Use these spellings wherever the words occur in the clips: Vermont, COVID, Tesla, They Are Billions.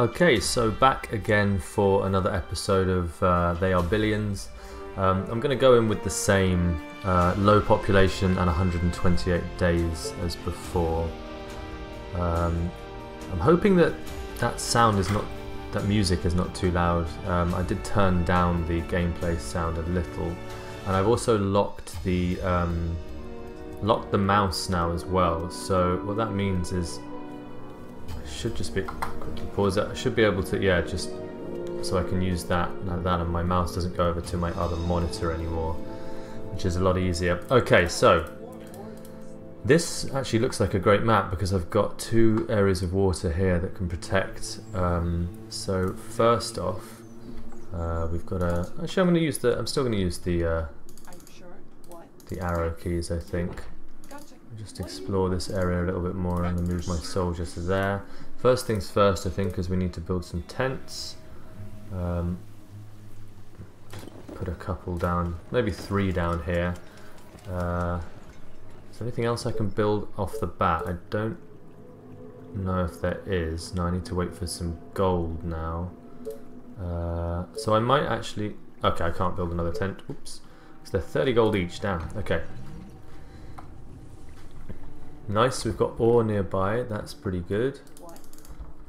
Okay, so back again for another episode of They Are Billions. I'm going to go in with the same low population and 128 days as before. I'm hoping that music is not too loud. I did turn down the gameplay sound a little, and I've also locked the mouse now as well. So what that means is, should just be quickly pause that. I should be able to, yeah, just so I can use that like that, and my mouse doesn't go over to my other monitor anymore, which is a lot easier. Okay, so this actually looks like a great map because I've got two areas of water here that can protect. So first off, we've got a. Actually, I'm still going to use the arrow keys, I think. Just explore this area a little bit more. I'm going to move my soldiers to there. First things first, I think, is we need to build some tents. Put a couple down, maybe three down here. Is there anything else I can build off the bat? I don't know if there is. No, I need to wait for some gold now. So I might actually... Okay, I can't build another tent. Oops. So they're 30 gold each. Damn. Okay. Nice, we've got ore nearby, that's pretty good.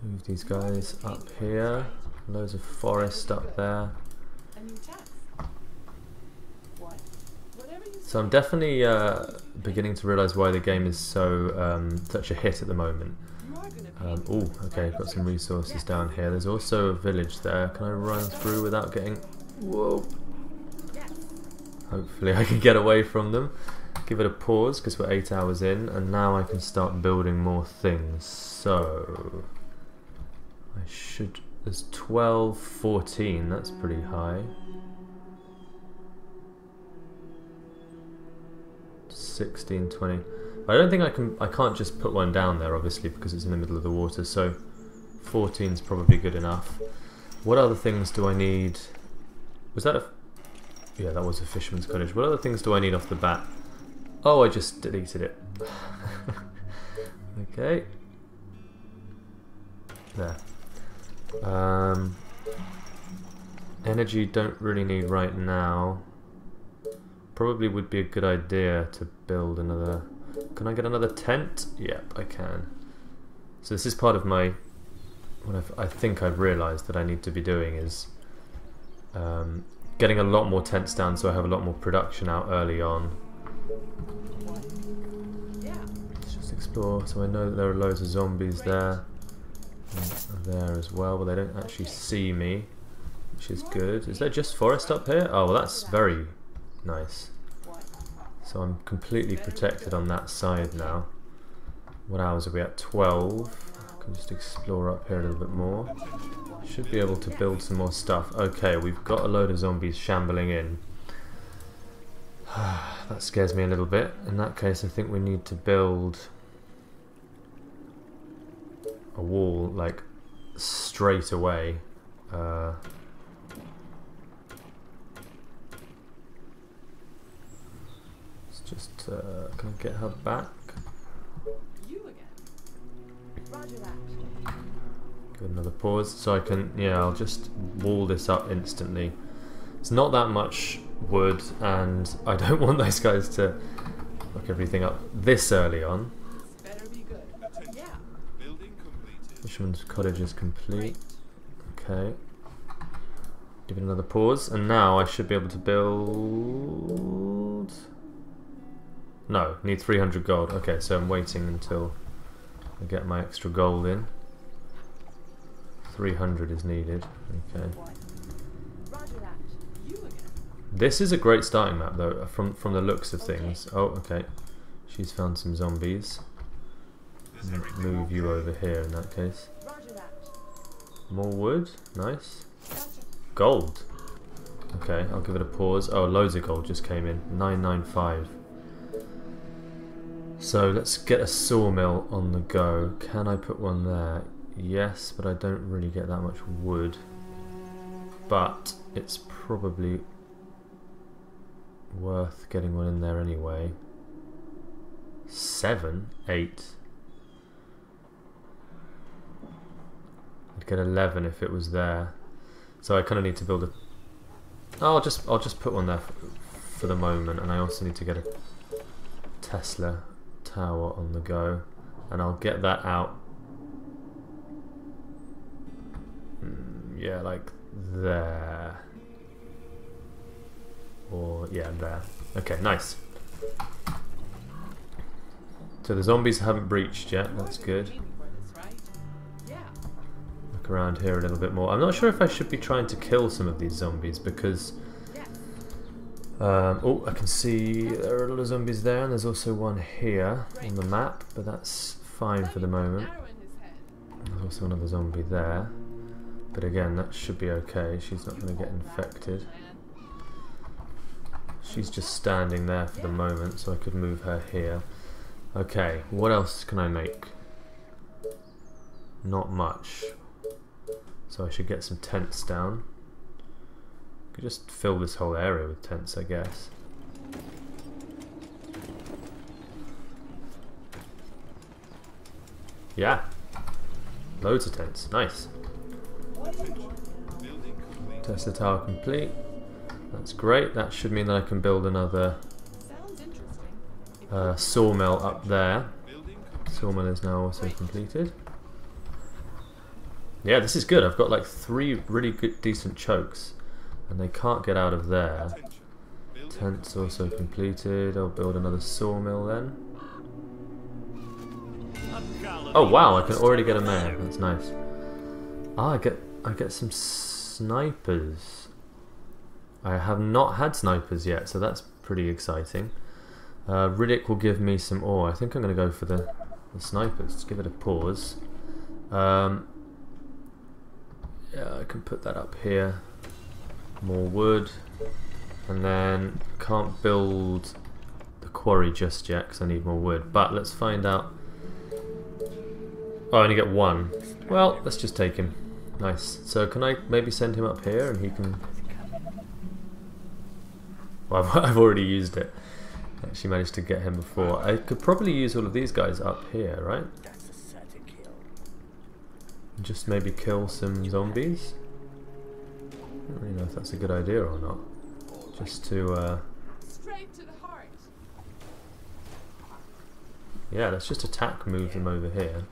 Move these guys up here. Loads of forest up there. So I'm definitely beginning to realise why the game is so such a hit at the moment. Oh, okay, got some resources down here. There's also a village there. Can I run through without getting... Whoa! Hopefully I can get away from them. Give it a pause because we're 8 hours in, and now I can start building more things. So I should, there's 12, 14, that's pretty high. 16, 20. I don't think I can't just put one down there, obviously, because it's in the middle of the water, so 14 is probably good enough. What other things do I need? Was that a, yeah, that was a fisherman's cottage. What other things do I need off the bat? Oh, I just deleted it. Okay. There. Energy don't really need right now. Probably would be a good idea to build another... Can I get another tent? Yep, I can. So this is part of my... I think I've realised that I need to be doing is... getting a lot more tents down so I have a lot more production out early on. Let's just explore. So I know that there are loads of zombies there, and there as well, but they don't actually see me, which is good. Is there just forest up here? Oh, well, that's very nice. So I'm completely protected on that side now. What hours are we at? 12. I can just explore up here a little bit more. Should be able to build some more stuff. Okay, we've got a load of zombies shambling in. That scares me a little bit. In that case, I think we need to build a wall, like, straight away. Let's just... can I get her back? You again. Roger that. Give it another pause so I can... Yeah, I'll just wall this up instantly. It's not that much wood, and I don't want those guys to fuck everything up this early on. Better be good. Yeah. Building completed. Fisherman's cottage is complete. Okay. Give it another pause, and now I should be able to build... No, need 300 gold. Okay, so I'm waiting until I get my extra gold in. 300 is needed. Okay. This is a great starting map, though, from the looks of things. Oh, okay. She's found some zombies. Move you over here in that case. More wood. Nice. Gold. Okay, I'll give it a pause. Oh, loads of gold just came in. 995. So let's get a sawmill on the go. Can I put one there? Yes, but I don't really get that much wood. But it's probably... worth getting one in there anyway. 7, 8. I'd get 11 if it was there. So I kind of need to build a... I'll just put one there for the moment, and I also need to get a Tesla tower on the go, and I'll get that out. Yeah, like there. Or, yeah, there. Okay, nice. So the zombies haven't breached yet, that's good. Look around here a little bit more. I'm not sure if I should be trying to kill some of these zombies because... oh, I can see there are a lot of zombies there, and there's also one here on the map, but that's fine for the moment. There's also another zombie there. But again, that should be okay. She's not going to get infected. She's just standing there for the moment, so I could move her here. Okay, what else can I make? Not much. So I should get some tents down. Could just fill this whole area with tents, I guess. Yeah. Loads of tents. Nice. Tesla tower complete. That's great. That should mean that I can build another sawmill up there. Sawmill is now also completed. Yeah, this is good. I've got like 3 really good, decent chokes, and they can't get out of there. Tent's also completed. I'll build another sawmill then. Oh wow! I can already get a man. That's nice. Ah, I get some snipers. I have not had snipers yet, so that's pretty exciting. Riddick will give me some ore. I think I'm going to go for the snipers. Let's give it a pause. Yeah, I can put that up here. More wood. And then can't build the quarry just yet because I need more wood. But let's find out. Oh, I only get 1. Well, let's just take him. Nice. So can I maybe send him up here and he can... Well, I've already used it. Actually managed to get him before. I could probably use all of these guys up here, right? Just maybe kill some zombies. I don't really know if that's a good idea or not. Just to... Yeah, let's just attack move them over here.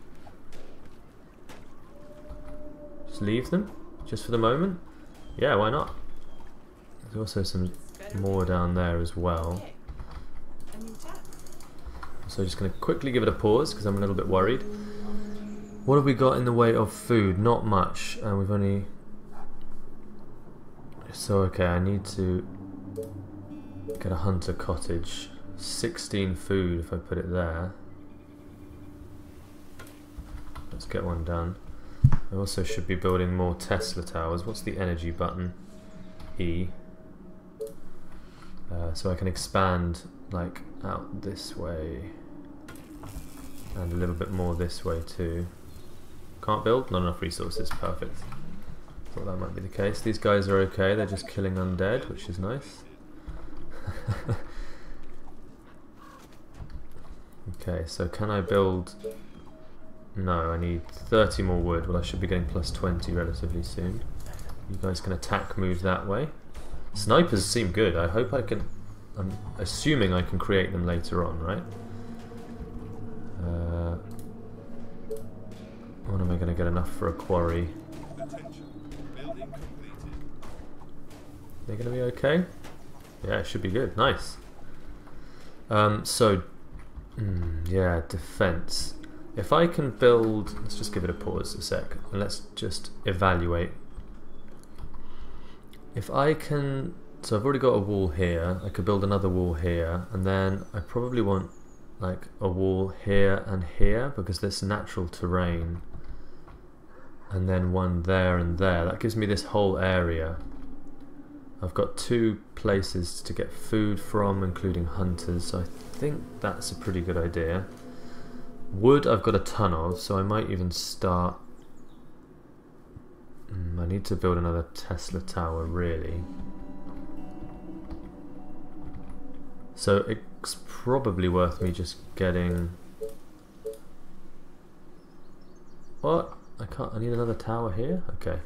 Leave them just for the moment. Yeah, why not? There's also some more down there as well. So just going to quickly give it a pause because I'm a little bit worried. What have we got in the way of food? Not much, and we've only... So okay, I need to get a hunter cottage. 16 food if I put it there. Let's get one done. I also should be building more Tesla towers. What's the energy button? E. So I can expand like out this way and a little bit more this way too. Can't build? Not enough resources. Perfect. Thought that might be the case. These guys are okay. They're just killing undead, which is nice. Okay, so can I build... No, I need 30 more wood. Well, I should be getting plus 20 relatively soon. You guys can attack move that way. Snipers seem good. I hope I can... I'm assuming I can create them later on, right? When am I going to get enough for a quarry? They're going to be okay? Yeah, it should be good. Nice. Yeah, defense. If I can build... Let's just give it a pause a sec. Let's just evaluate. If I can... So I've already got a wall here. I could build another wall here. And then I probably want like a wall here and here because there's natural terrain. And then one there and there. That gives me this whole area. I've got 2 places to get food from, including hunters. So I think that's a pretty good idea. Wood I've got a ton of, so I might even start... I need to build another Tesla tower, really. So it's probably worth me just getting... What? I can't, I need another tower here. Okay,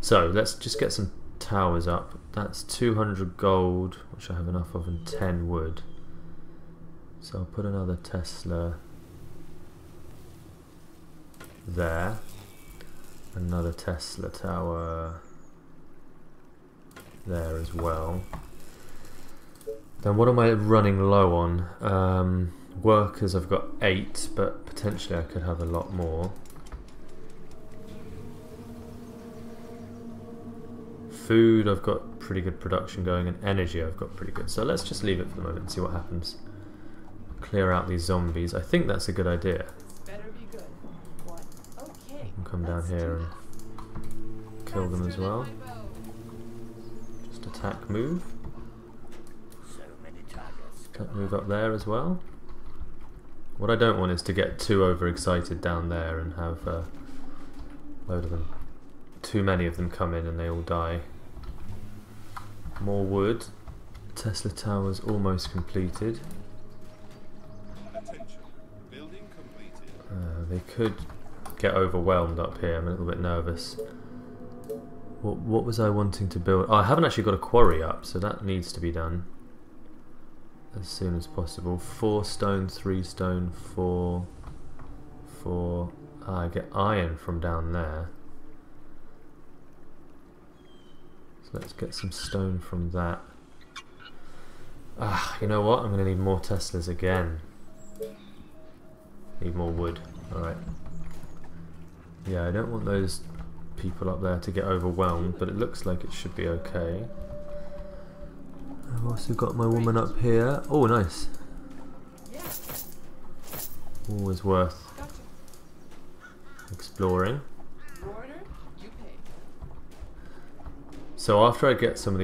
so let's just get some towers up. That's 200 gold, which I have enough of, and 10 wood. So I'll put another Tesla there, another Tesla tower there as well. Then what am I running low on? Workers, I've got 8, but potentially I could have a lot more. Food, I've got pretty good production going, and energy I've got pretty good. So let's just leave it for the moment and see what happens. Clear out these zombies. I think that's a good idea. Better be good. What? Okay. And come down here and kill them as well. Just attack move. Attack move up there as well. What I don't want is to get too overexcited down there and have a load of them. Too many of them come in and they all die. More wood. Tesla tower's almost completed. They could get overwhelmed up here. I'm a little bit nervous. What was I wanting to build? Oh, I haven't actually got a quarry up, so that needs to be done as soon as possible. 4 stone, 3 stone, 4, 4. I get iron from down there. So let's get some stone from that. Ah, you know what? I'm going to need more Teslas again. Need more wood. Alright. Yeah, I don't want those people up there to get overwhelmed, but it looks like it should be okay. I've also got my woman up here. Oh, nice. Always worth exploring. So after I get some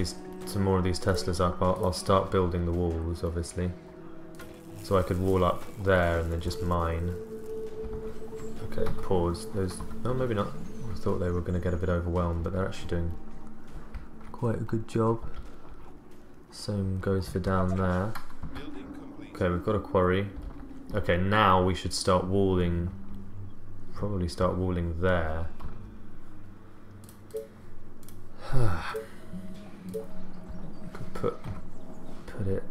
more of these Teslas up, I'll start building the walls, obviously. So I could wall up there and then just mine. Okay, pause. Those, oh, maybe not. I thought they were going to get a bit overwhelmed, but they're actually doing quite a good job. Same goes for down there. Okay, we've got a quarry. Okay, now we should start walling. Probably start walling there. Could put it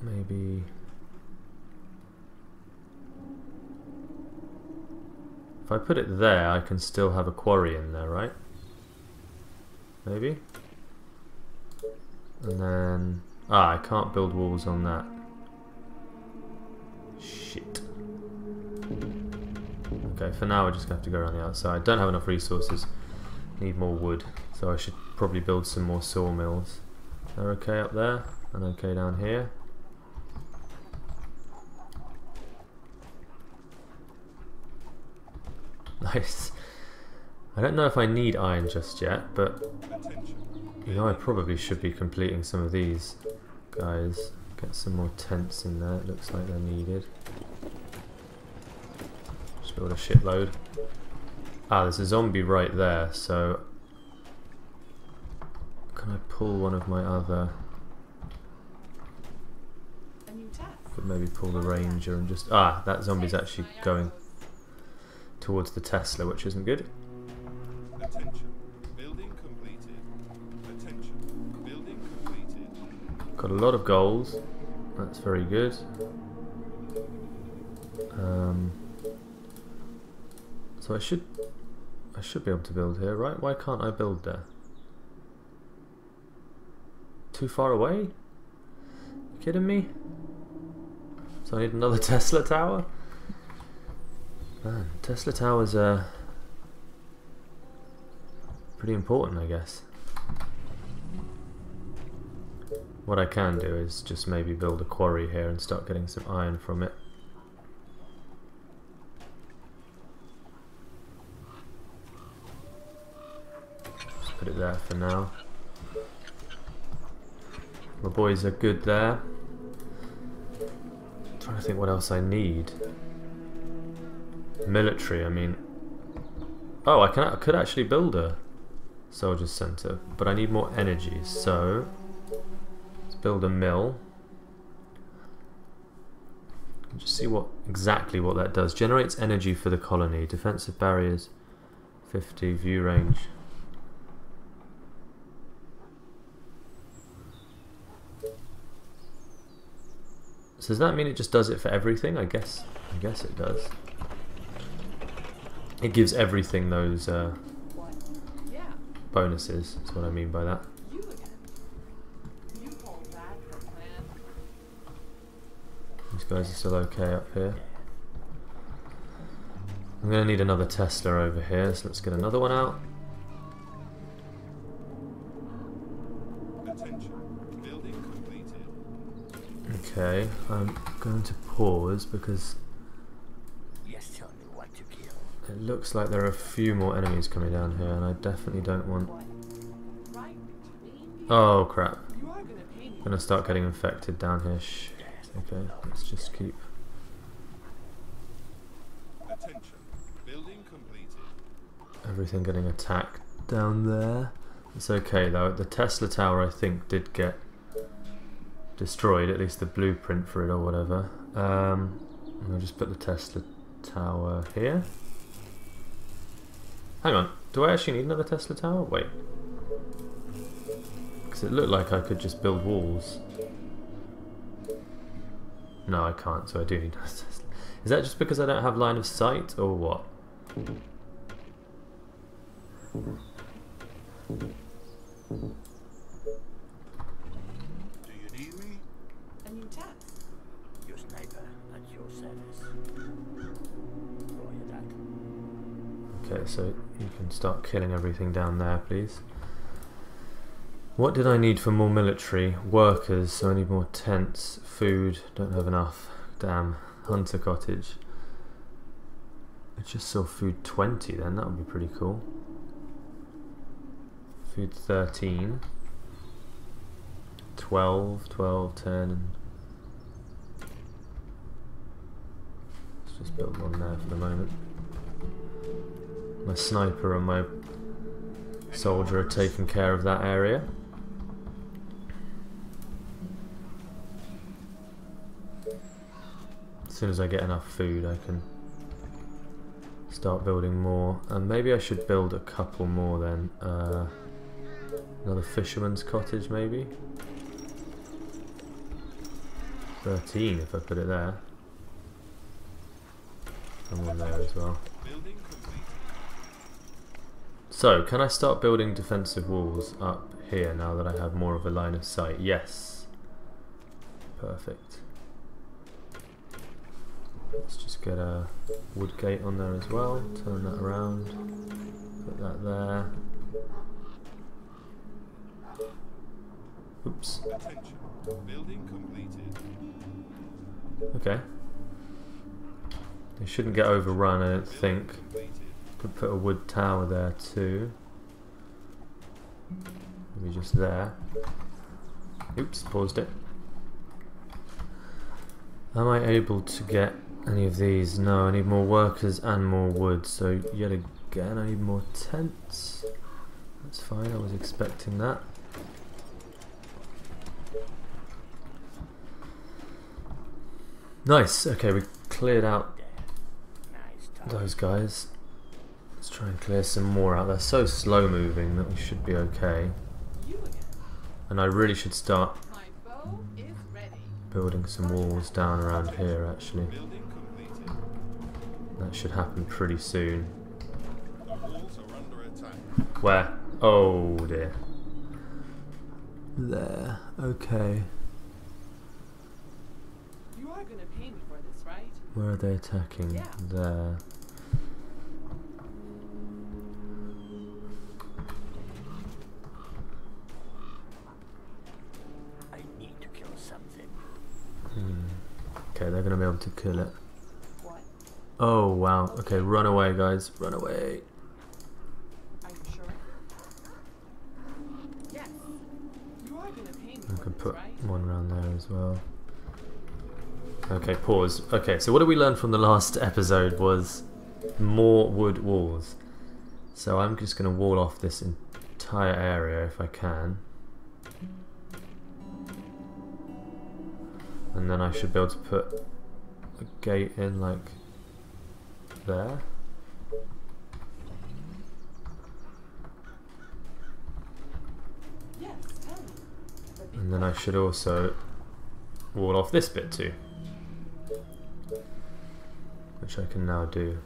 maybe. If I put it there, I can still have a quarry in there, right? Maybe? And then... ah, I can't build walls on that. Shit. Okay, for now we're just going to have to go around the outside. Don't have enough resources. Need more wood. So I should probably build some more sawmills. They're okay up there, and okay down here. Nice. I don't know if I need iron just yet, but you know I probably should be completing some of these guys. Get some more tents in there, it looks like they're needed. Just build a shitload. Ah, there's a zombie right there, so can I pull one of my other... could maybe pull the ranger and just... ah, that zombie's actually going towards the Tesla, which isn't good. Attention. Building completed. Attention. Building completed. Got a lot of goals. That's very good. So I should be able to build here, right? Why can't I build there? Too far away? You kidding me? So I need another Tesla tower? Man, Tesla towers are pretty important, I guess. What I can do is just maybe build a quarry here and start getting some iron from it. Just put it there for now. My boys are good there. I'm trying to think what else I need. Military, I mean... oh, I could actually build a soldier's center, but I need more energy, so let's build a mill. Just see what exactly what that does. Generates energy for the colony. Defensive barriers 50 view range. So does that mean it just does it for everything? I guess it does. It gives everything those bonuses. That's what I mean by that. These guys are still okay up here. I'm going to need another Tesla over here, so let's get another one out. Okay, I'm going to pause because it looks like there are a few more enemies coming down here and I definitely don't want... Oh crap. I'm going to start getting infected down here. Shh. Okay, let's just keep... Everything getting attacked down there. It's okay though, the Tesla tower I think did get destroyed, at least the blueprint for it or whatever. I'll just put the Tesla tower here. Hang on, do I actually need another Tesla tower? Wait. Because it looked like I could just build walls. No, I can't, so I do need another Tesla. Is that just because I don't have line of sight or what? Do you need me? A new tap. Your sniper at your service. Okay, so you can start killing everything down there, please. What did I need for more military? Workers, so I need more tents, food, don't have enough. Damn, hunter cottage. I just saw food 20 then, that would be pretty cool. Food 13, 12, 10. Let's just build one there for the moment. My sniper and my soldier are taking care of that area. As soon as I get enough food I can start building more, and maybe I should build a couple more then. Another fisherman's cottage maybe? 13 if I put it there. And one there as well. So, can I start building defensive walls up here now that I have more of a line of sight? Yes. Perfect. Let's just get a wood gate on there as well. Turn that around. Put that there. Oops. Okay. They shouldn't get overrun, I don't think. Could put a wood tower there too. Maybe just there. Oops, paused it. Am I able to get any of these? No, I need more workers and more wood, so yet again I need more tents. That's fine, I was expecting that. Nice, okay, we cleared out those guys. Let's try and clear some more out. They're so slow moving that we should be okay. And I really should start building some walls down around here actually. That should happen pretty soon. Where? Oh dear. There. Okay. You are going to pay me for this, right? Where are they attacking? Yeah. There. Okay, they're going to be able to kill it. Oh wow, okay, run away guys, run away. I can put one around there as well. Okay, pause. Okay, so what did we learn from the last episode was more wood walls. So I'm just going to wall off this entire area if I can. And then I should be able to put a gate in like there. I should also wall off this bit too, which I can now do.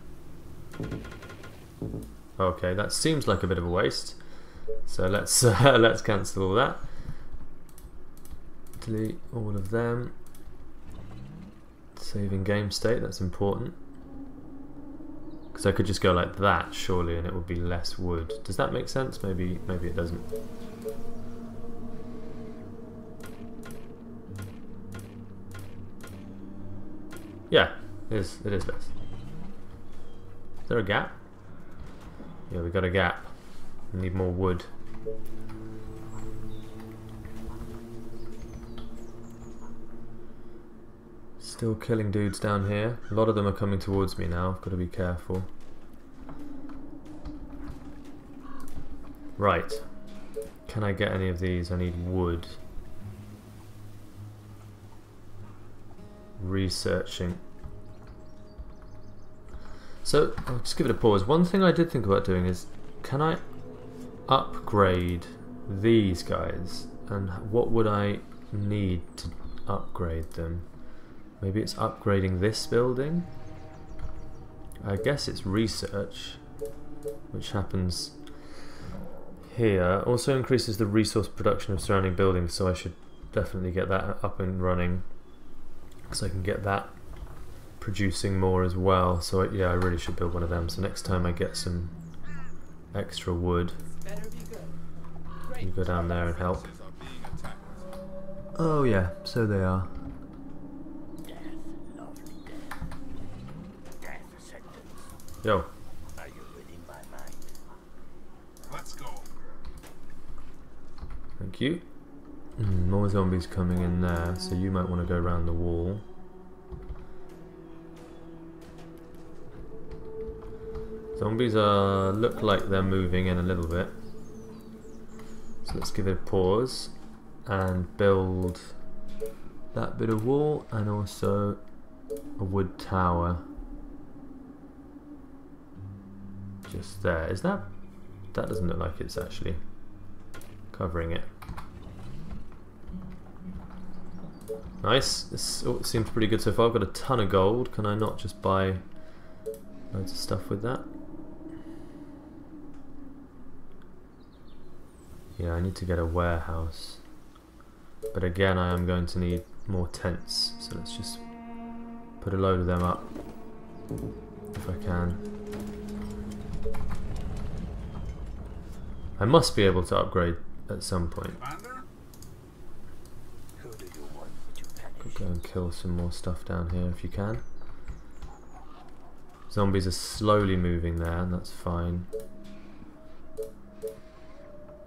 Okay, that seems like a bit of a waste, so let's cancel all that. Delete all of them. Saving game state, that's important. Because I could just go like that, surely, and it would be less wood. Does that make sense? Maybe it doesn't. Yeah, it is less. Is there a gap? Yeah, we got a gap. We need more wood. Still killing dudes down here. A lot of them are coming towards me now. I've got to be careful. Right. Can I get any of these? I need wood. Researching. So, I'll just give it a pause. One thing I did think about doing is, can I upgrade these guys? And what would I need to upgrade them? Maybe it's upgrading this building? I guess it's research, which happens here. Also increases the resource production of surrounding buildings, so I should definitely get that up and running, so I can get that producing more as well. So yeah, I really should build one of them, so next time I get some extra wood. You go down there and help. Oh yeah, so they are. Yo. Are you reading my mind? Let's go. Thank you. More zombies coming in there, so you might want to go around the wall. Zombies are look like they're moving in a little bit. So let's give it a pause and build that bit of wall and also a wood tower. Just there. Is that? That doesn't look like it's actually covering it. Nice. This seems pretty good so far. I've got a ton of gold. Can I not just buy loads of stuff with that? Yeah, I need to get a warehouse. But again, I am going to need more tents. So let's just put a load of them up if I can. I must be able to upgrade at some point. Could go and kill some more stuff down here if you can. Zombies are slowly moving there, and that's fine.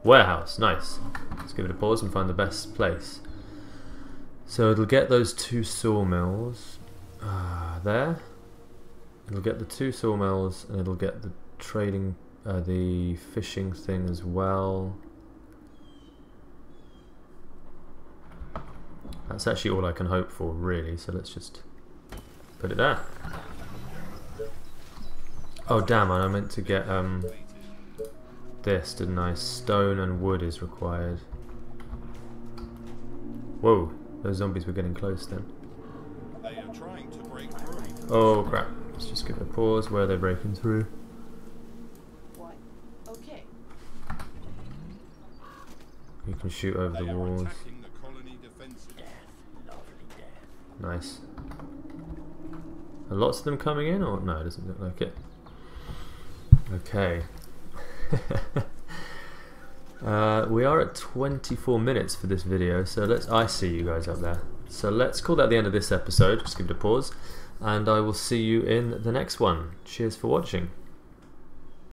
Warehouse, nice. Let's give it a pause and find the best place. So it'll get those two sawmills there. It'll get the two sawmills, and it'll get the trading. The fishing thing as well. That's actually all I can hope for, really, so let's just put it there. Oh damn, I meant to get this, didn't I? Stone and wood is required. Whoa, those zombies were getting close then. Oh crap, let's just give it a pause. Where are they breaking through? You can shoot over the walls. Nice. Are lots of them coming in, or no? It doesn't look like it. Okay. We are at 24 minutes for this video, so let's. I see you guys up there. So let's call that the end of this episode. Just give it a pause, and I will see you in the next one. Cheers for watching.